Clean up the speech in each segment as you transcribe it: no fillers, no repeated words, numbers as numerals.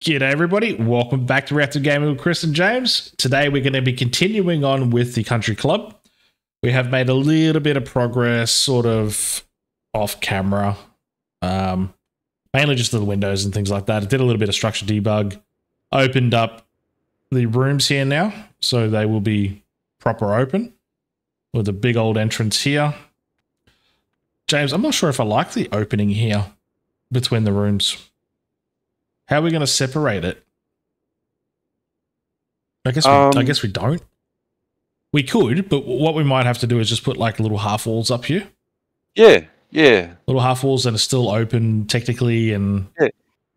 G'day everybody, welcome back to Reactive Gaming with Chris and James. Today we're going to be continuing on with the country club. We have made a little bit of progress sort of off camera. Mainly just the windows and things like that. I did a little bit of structure debug. Opened up the rooms here now, so they will be proper open with a big old entrance here. James, I'm not sure if I like the opening here between the rooms. How are we going to separate it? I guess we don't. We could, but what we might have to do is just put like little half walls up here. Yeah. Little half walls that are still open technically, and yeah.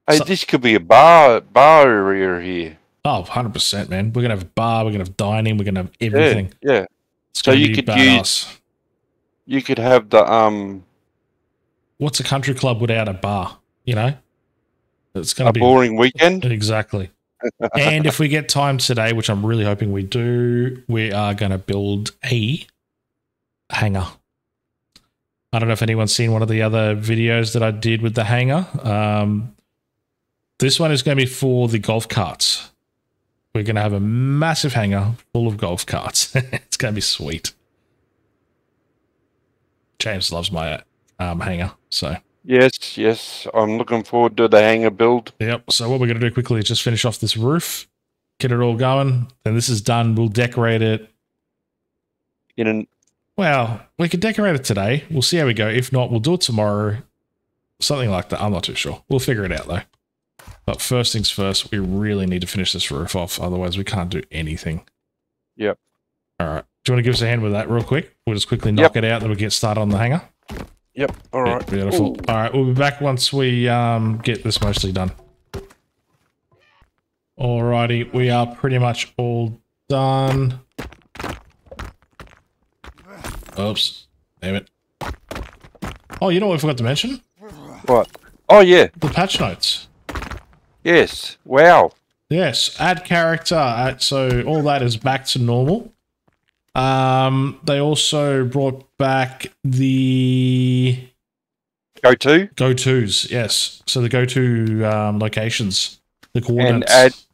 Hey, this could be a bar area here. Oh, 100%, man. We're going to have a bar, we're going to have dining, we're going to have everything. Yeah. So you could badass. You could have the what's a country club without a bar, you know? It's going to be a boring weekend. Exactly. And if we get time today, which I'm really hoping we do, we are going to build a hangar. I don't know if anyone's seen one of the other videos that I did with the hangar. This one is going to be for the golf carts. We're going to have a massive hangar full of golf carts. It's going to be sweet. James loves my hangar, so... Yes. I'm looking forward to the hangar build. Yep. So what we're going to do quickly is just finish off this roof, get it all going. Then this is done. We'll decorate it. Well, we could decorate it today. We'll see how we go. If not, we'll do it tomorrow. Something like that. I'm not too sure. We'll figure it out though. But first things first, we really need to finish this roof off. Otherwise we can't do anything. Yep. All right. Do you want to give us a hand with that real quick? We'll just quickly knock it out. Then we'll get started on the hangar. Yep. All right. Beautiful. Ooh. All right. We'll be back once we get this mostly done. All righty. We are pretty much all done. Oops. Damn it. Oh, you know what I forgot to mention? What? Oh, yeah. The patch notes. Yes. Wow. Yes. Add character. So all that is back to normal. They also brought back the go-tos. Yes. So the go-to, locations, the coordinates.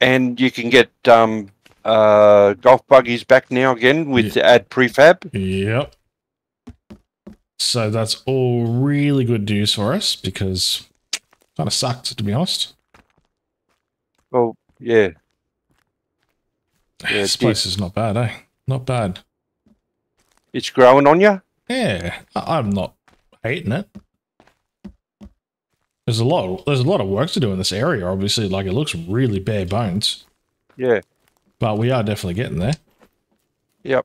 And you can get, golf buggies back now again with add prefab. Yep. So that's all really good news for us because it kind of sucked, to be honest. Well, yeah this place is not bad, eh? Not bad. It's growing on you? Yeah, I'm not hating it. There's a lot of work to do in this area, obviously. Like, it looks really bare bones. Yeah. But we are definitely getting there. Yep.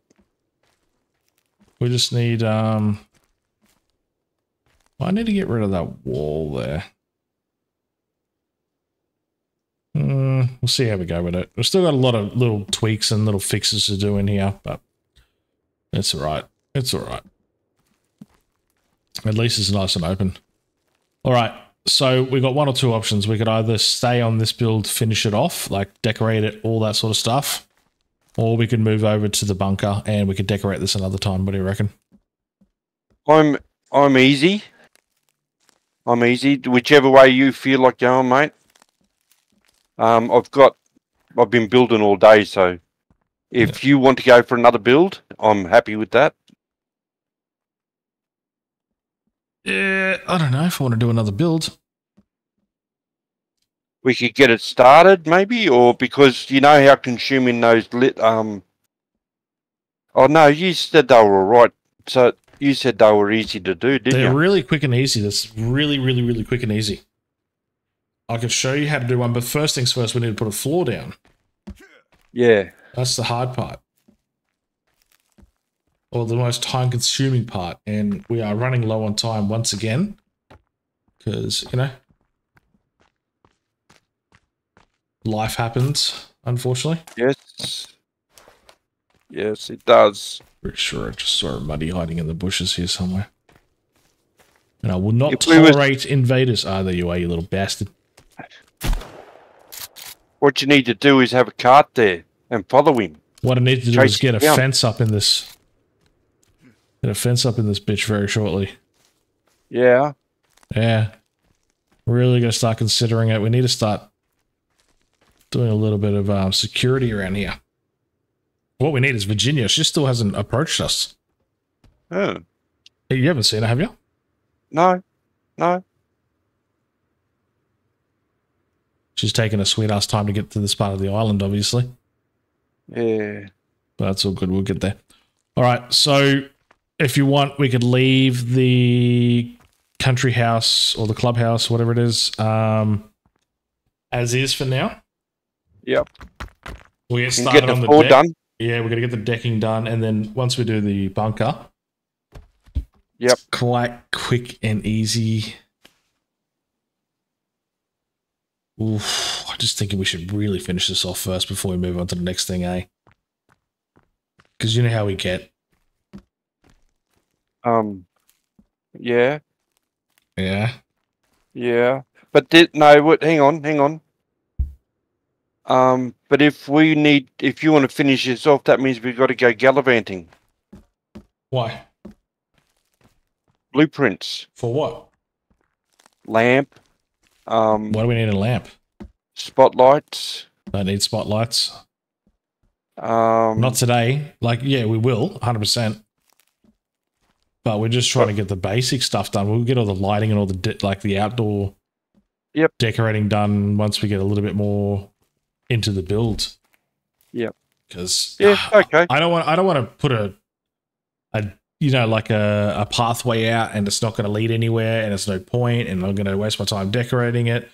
We just need, I need to get rid of that wall there. We'll see how we go with it. We've still got a lot of little tweaks and little fixes to do in here, but it's all right. It's all right. At least it's nice and open. All right. So we've got one or two options. We could either stay on this build, finish it off, like decorate it, all that sort of stuff, or we could move over to the bunker and we could decorate this another time. What do you reckon? I'm easy. I'm easy. Whichever way you feel like going, mate. I've been building all day, so if you want to go for another build, I'm happy with that. Yeah, I don't know if I want to do another build. We could get it started, maybe, or because you know how consuming those Oh no, you said they were all right. So you said they were easy to do, didn't you? They're really quick and easy. That's really, really, really quick and easy. I can show you how to do one, but first things first, we need to put a floor down. Yeah. That's the hard part. Or the most time-consuming part, and we are running low on time once again. Because, you know, life happens, unfortunately. Yes. Yes, it does. Pretty sure I just saw a muddy hiding in the bushes here somewhere. And I will not tolerate invaders. Ah, there you are, you little bastard. What you need to do is have a cart there and follow him. What I need to do is get a fence up in this. Get a fence up in this bitch very shortly. Yeah. Yeah. Really gonna start considering it. We need to start doing a little bit of security around here. What we need is Virginia. She still hasn't approached us. Oh. Hey, you haven't seen her, have you? No. No. She's taking a sweet ass time to get to this part of the island, obviously. Yeah. But that's all good. We'll get there. All right. So if you want, we could leave the country house or the clubhouse, whatever it is, as is for now. Yep. We'll get started on the deck. Done. Yeah, we're going to get the decking done. And then once we do the bunker, yep, it's quite quick and easy. Oof, I'm just thinking we should really finish this off first before we move on to the next thing, eh? Because you know how we get. Yeah. Yeah. Yeah. But hang on. But if you want to finish this off, that means we've got to go gallivanting. Why? Blueprints. For what? Lamp. Why do we need a lamp? Spotlights. Don't need spotlights. Not today. Like, yeah, we will, 100%. But we're just trying to get the basic stuff done. We'll get all the lighting and all the like the outdoor, yep, decorating done once we get a little bit more into the build. Yep. Because okay, I don't want to put a you know, like a pathway out and it's not going to lead anywhere and it's no point and I'm going to waste my time decorating it.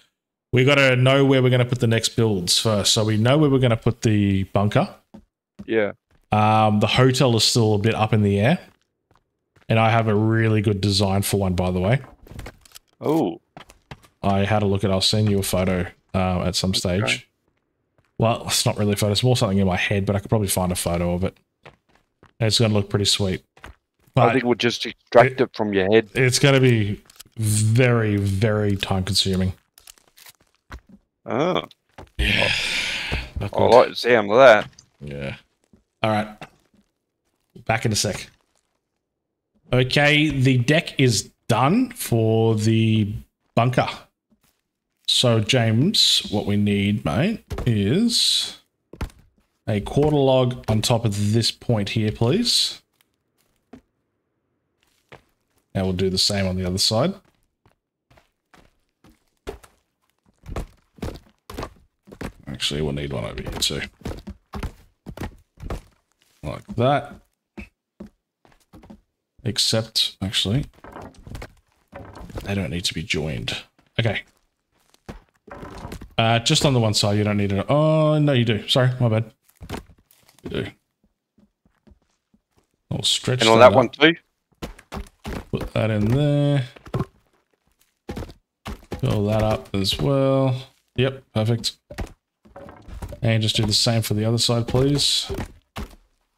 We got to know where we're going to put the next builds first. So we know where we're going to put the bunker. Yeah. The hotel is still a bit up in the air. And I have a really good design for one, by the way. Oh. I had a look at it. I'll send you a photo at some stage. Okay. Well, it's not really a photo. It's more something in my head, but I could probably find a photo of it. And it's going to look pretty sweet. But I think we'll just extract it from your head. It's going to be very, very time-consuming. Oh. Yeah. I like the sound of that. Yeah. All right. Back in a sec. Okay, the deck is done for the bunker. So, James, what we need, mate, is a quarter log on top of this point here, please. And we'll do the same on the other side. Actually, we'll need one over here too. Like that. Except, actually, they don't need to be joined. Okay. Just on the one side, you don't need it. Oh, no, you do. Sorry, my bad. You do. I'll stretch and on that one too. Put that in there. Fill that up as well. Yep, perfect. And just do the same for the other side, please.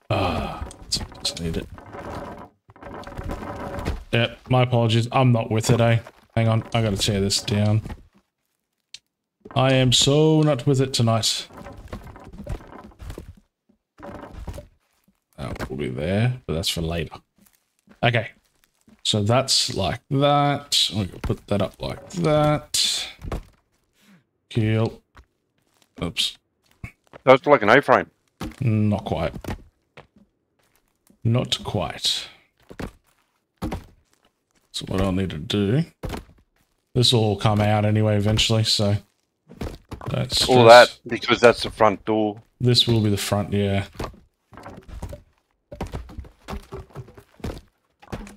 Ah, just need it. Yep, my apologies. I'm not with it, eh? Hang on, I gotta tear this down. I am so not with it tonight. That will be there, but that's for later. Okay, so that's like that. I'm gonna put that up like that. Kill. Oops. That's like an A-frame. Not quite. Not quite. So what I'll need to do, this will all come out anyway eventually, so that's all that, because that's the front door. This will be the front, yeah.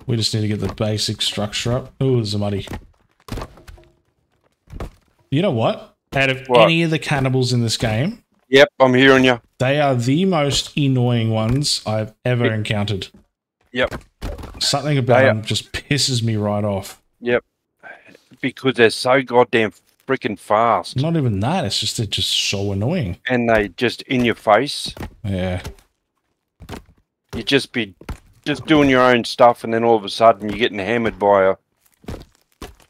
We just need to get the basic structure up. Ooh, there's a muddy. You know what? Out of any of the cannibals in this game. Yep, I'm hearing you. They are the most annoying ones I've ever encountered. Yep. Something about them just pisses me right off. Yep. Because they're so goddamn freaking fast. Not even that. It's just, they're just so annoying. And they just in your face. Yeah. You just be just doing your own stuff and then all of a sudden you're getting hammered by a...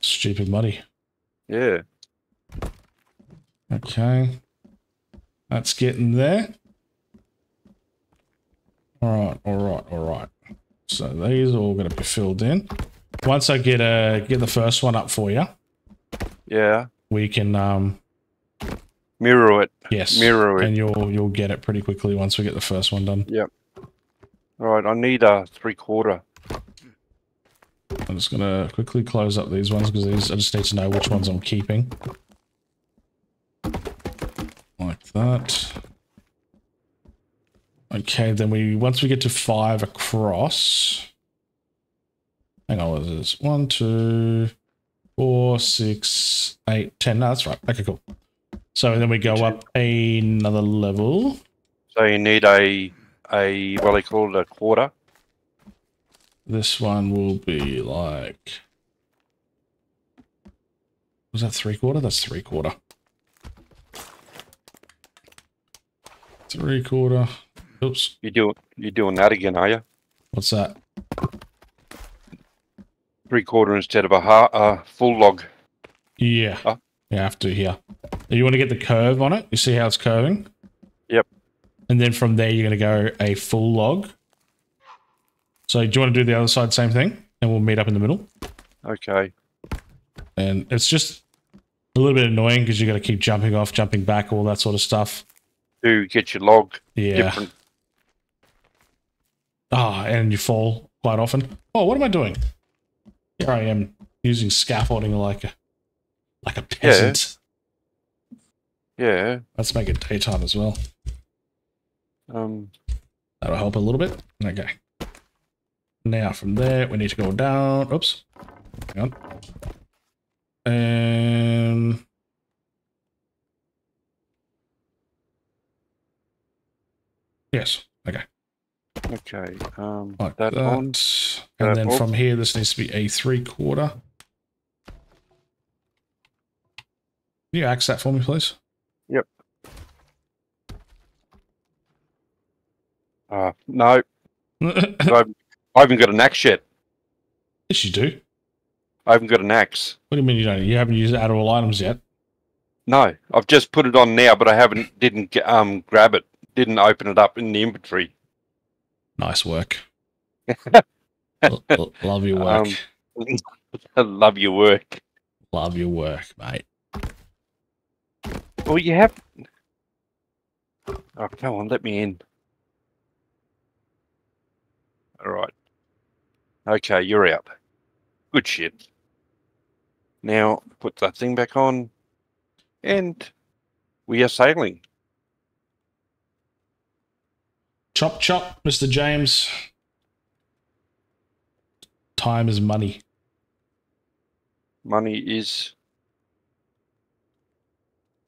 stupid muddy. Yeah. Okay. That's getting there. Alright, alright, alright. So these are all going to be filled in. Once I get the first one up for you, yeah, we can Mirror it. Yes. Mirror it. And you'll get it pretty quickly once we get the first one done. Yep. Alright, I need a 3/4. I'm just gonna quickly close up these ones because these I just need to know which ones I'm keeping. Like that. Okay, then we once we get to 5 across. Hang on, what is this? 1, 2, 4, 6, 8, 10. No, that's right. Okay, cool. So then we go up another level. So you need a what they call it, a 1/4. This one will be like, was that 3/4? That's 3/4. 3/4. Oops. You're doing that again, are you? What's that? 3/4 instead of a full log. Yeah. Huh? You have to here. You want to get the curve on it. You see how it's curving? Yep. And then from there, you're going to go a full log. So do you want to do the other side? Same thing. And we'll meet up in the middle. Okay. And it's just a little bit annoying because you got to keep jumping off, jumping back, all that sort of stuff. To get your log. Yeah. Different. Ah, and you fall quite often. Oh, what am I doing? Here I am using scaffolding like a peasant. Yeah. Let's make it daytime as well. That'll help a little bit. Okay. Now from there we need to go down. Oops. Hang on. And yes. Okay. Okay. Like that on. And then from here, this needs to be a 3/4. Can you axe that for me, please? Yep. No. I haven't got an axe yet. Yes, you do. I haven't got an axe. What do you mean you don't? You haven't used it out of all items yet? No, I've just put it on now, but I haven't. Didn't grab it. Didn't open it up in the inventory. Nice work. Love your work. I love your work. Love your work, mate. Well, you have... Oh, come on, let me in. All right. Okay, you're out. Good shit. Now, put that thing back on. And we are sailing. Chop, chop, Mr. James. Time is money. Money is...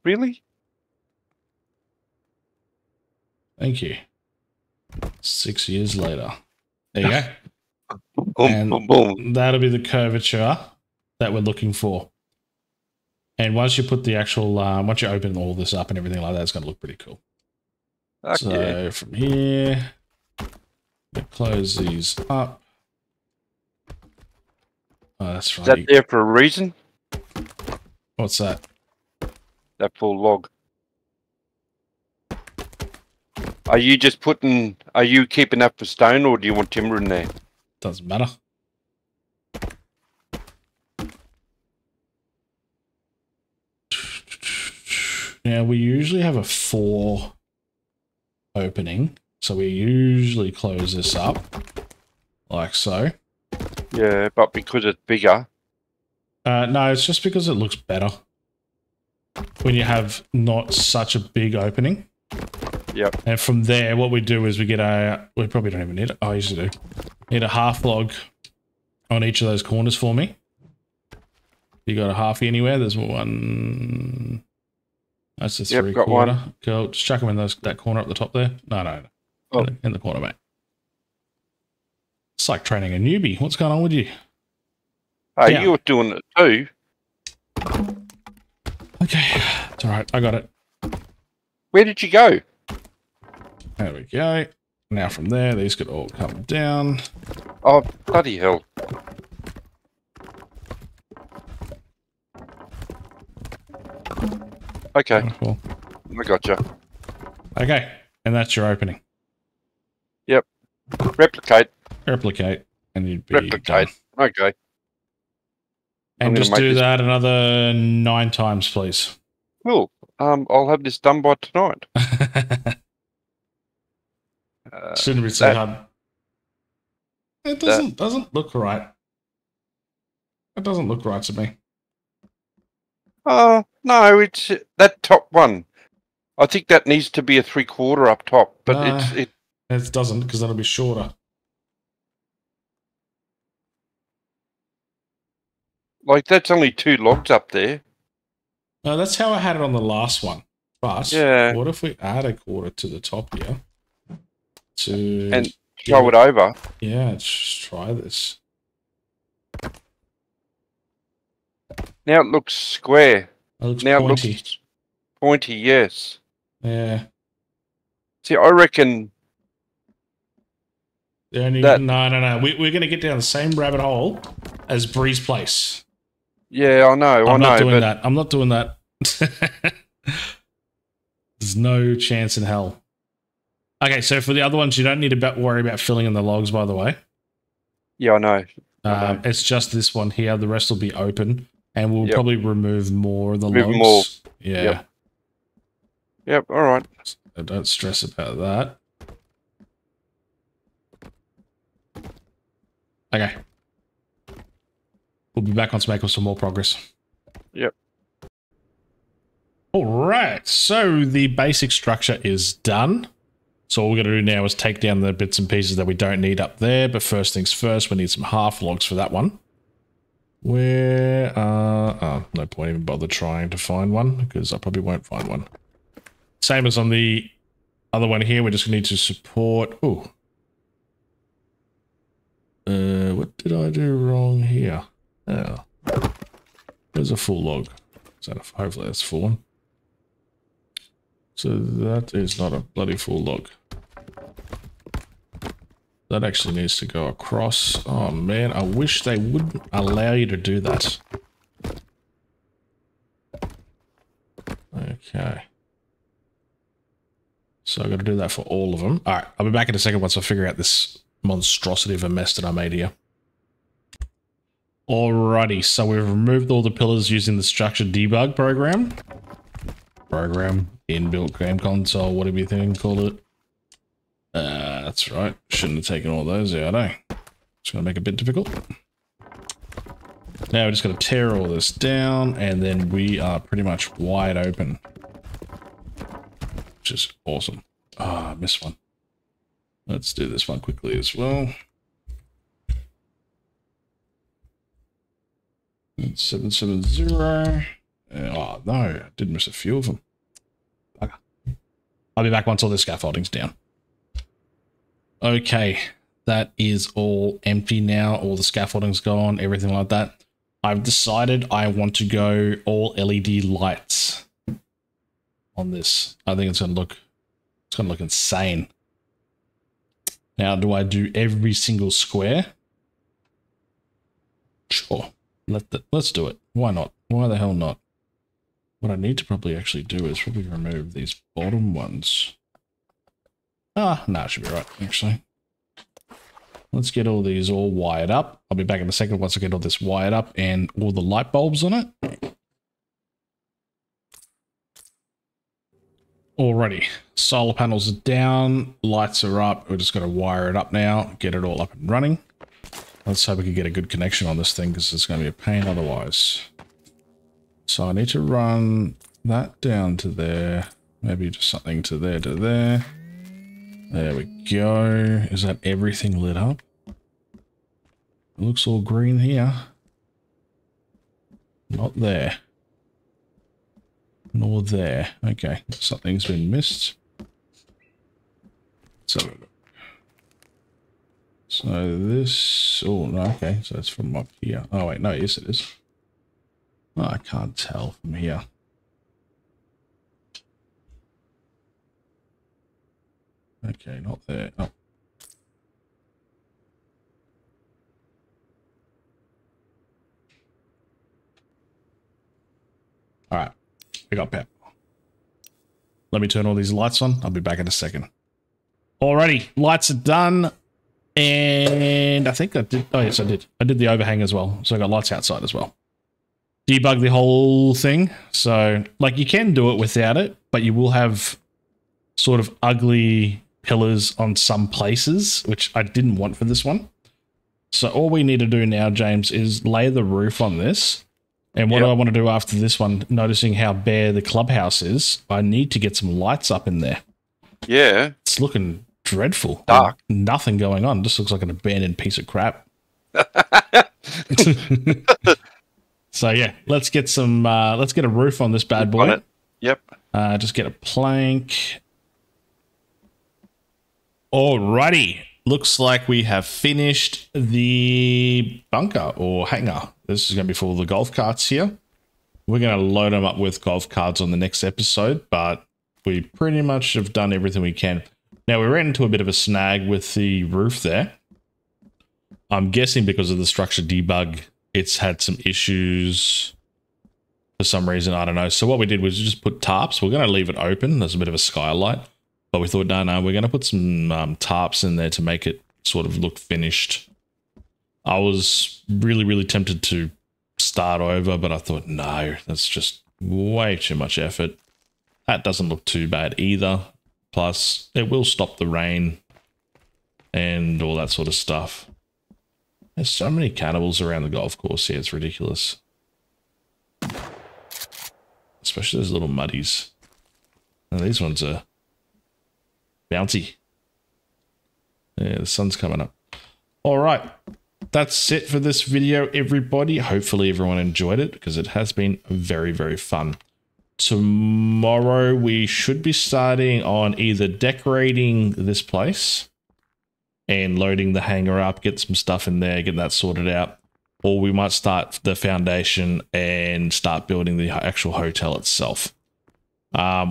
Really? Thank you. 6 years later. There you go. Boom, and boom, boom. That'll be the curvature that we're looking for. And once you put the actual... once you open all this up and everything like that, it's going to look pretty cool. Okay. So from here, close these up. Oh, that's right. Is that there for a reason? What's that? That full log. Are you just putting? Are you keeping that for stone, or do you want timber in there? Doesn't matter. Now we usually have a 4. Opening, so we usually close this up like so. Yeah, but because it's bigger. No, it's just because it looks better when you have not such a big opening. Yep. And from there, what we do is we get a. We probably don't even need it. Oh, I usually do. Need a half log on each of those corners for me. You got a halfie anywhere? There's one. That's the 3/4. Got one. Cool. Just chuck them in that corner up the top there. No. Oh. In the corner, mate. It's like training a newbie. What's going on with you? Hey, yeah. You're doing it too. Okay. It's all right. I got it. Where did you go? There we go. Now from there, these could all come down. Oh, bloody hell. Okay. Oh, cool. I gotcha. Okay. And that's your opening. Yep. Replicate. Replicate. And you'd be Replicate. Done. Okay. And just do that another 9 times, please. Cool. I'll have this done by tonight. Shouldn't be so hard. It doesn't look right. It doesn't look right to me. No, it's that top one. I think that needs to be a 3/4 up top, but it doesn't, because that'll be shorter. Like, that's only 2 logs up there. No, that's how I had it on the last one. But yeah, what if we add a 1/4 to the top here? To and throw it over. Yeah, let's just try this. Now it looks square. It looks pointy. It looks pointy, yes. Yeah. See, I reckon... No. We're going to get down the same rabbit hole as Bree's Place. Yeah, I know. I'm not doing that. There's no chance in hell. Okay, so for the other ones, you don't need to worry about filling in the logs, by the way. Yeah, I know. It's just this one here. The rest will be open, and we'll probably remove more of the logs. More. Yeah. Yep, all right. So don't stress about that. Okay. We'll be back on to make some more progress. Yep. All right. So the basic structure is done. So all we're going to do now is take down the bits and pieces that we don't need up there. But first things first, we need some half logs for that one. Where are... Oh, no point even bother trying to find one, because I probably won't find one. Same as on the other one here. We're just going to need to support... Ooh. What did I do wrong here? Oh. There's a full log. So hopefully that's a full one. So that is not a bloody full log. That actually needs to go across. Oh man, I wish they wouldn't allow you to do that. Okay. So I've got to do that for all of them. All right, I'll be back in a second once I figure out this monstrosity of a mess that I made here. Alrighty, so we've removed all the pillars using the structure debug program. Inbuilt game console, whatever you think called it. That's right. Shouldn't have taken all those out, eh? It's going to make it a bit difficult. Now we're just going to tear all this down, and then we are pretty much wide open. Which is awesome. Ah, I missed one. Let's do this one quickly as well. 770. Oh no, I did miss a few of them. Okay. I'll be back once all the scaffolding's down. Okay, that is all empty now. All the scaffolding's gone, everything like that. I've decided I want to go all LED lights on this. I think it's going to look insane. Now, do I do every single square? Sure. Let's do it. Why not? Why the hell not? What I need to probably actually do is probably remove these bottom ones. Ah, no, it should be right, actually. Let's get all these all wired up. I'll be back in a second once I get all this wired up and all the light bulbs on it. Alrighty, solar panels are down, lights are up. We're just going to wire it up now, get it all up and running. Let's hope we can get a good connection on this thing, because it's going to be a pain otherwise. So I need to run that down to there. Maybe just something to there, to there. There we go. Is that everything lit up? It looks all green here. Not there. Nor there. Okay, something's been missed. So this... Oh, no, okay. So it's from up here. Oh, wait, no, yes, it is. Oh, I can't tell from here. Okay, not there. Oh. All right. We got Pep. Let me turn all these lights on. I'll be back in a second. Alrighty, lights are done. And I think I did. Oh yes, I did. I did the overhang as well. So I got lights outside as well. debug the whole thing. So like you can do it without it, but you will have sort of ugly pillars on some places, which I didn't want for this one. So all we need to do now, James, is lay the roof on this. And what do I want to do after this one, noticing how bare the clubhouse is, I need to get some lights up in there. Yeah. It's looking dreadful. Dark. Nothing going on. Just looks like an abandoned piece of crap. So yeah, let's get some, let's get a roof on this bad boy. On it. Yep. Just get a plank. Alrighty. Looks like we have finished the bunker or hangar. This is going to be for the golf carts here. We're going to load them up with golf carts on the next episode, but we pretty much have done everything we can. Now, we ran into a bit of a snag with the roof there. I'm guessing because of the structure debug, it's had some issues for some reason. I don't know. So what we did was just put tarps. We're going to leave it open. There's a bit of a skylight. But we thought, no, no, we're going to put some tarps in there to make it sort of look finished. I was really, really tempted to start over, but I thought, no, that's just way too much effort. That doesn't look too bad either. Plus, it will stop the rain and all that sort of stuff. There's so many cannibals around the golf course here. It's ridiculous. Especially those little muddies. Now, these ones are bouncy. Yeah, the sun's coming up. All right. That's it for this video, everybody. Hopefully everyone enjoyed it because it has been very, very fun. Tomorrow we should be starting on either decorating this place and loading the hangar up, get some stuff in there, get that sorted out. Or we might start the foundation and start building the actual hotel itself.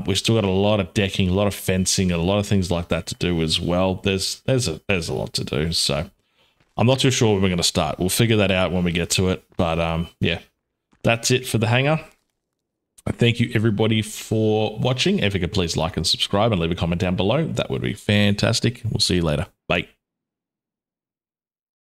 We've still got a lot of decking, a lot of fencing, and a lot of things like that to do as well. There's a lot to do, so I'm not too sure where we're going to start. We'll figure that out when we get to it. But yeah, that's it for the hangar. Thank you everybody for watching. If you could please like and subscribe and leave a comment down below, that would be fantastic. We'll see you later. Bye.